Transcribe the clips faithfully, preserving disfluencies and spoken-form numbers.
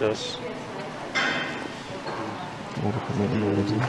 Das. Oh, da kommt eine andere Musik.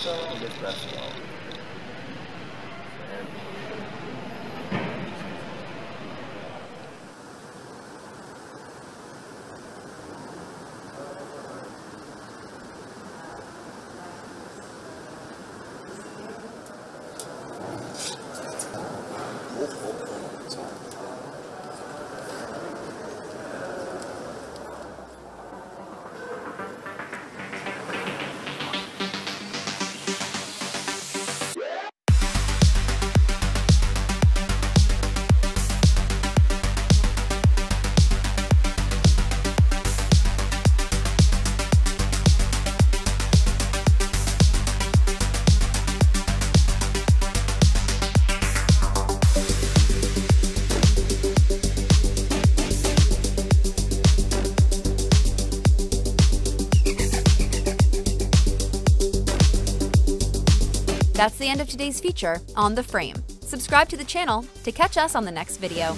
So I guess that's all. That's the end of today's feature on the FRAME. Subscribe to the channel to catch us on the next video.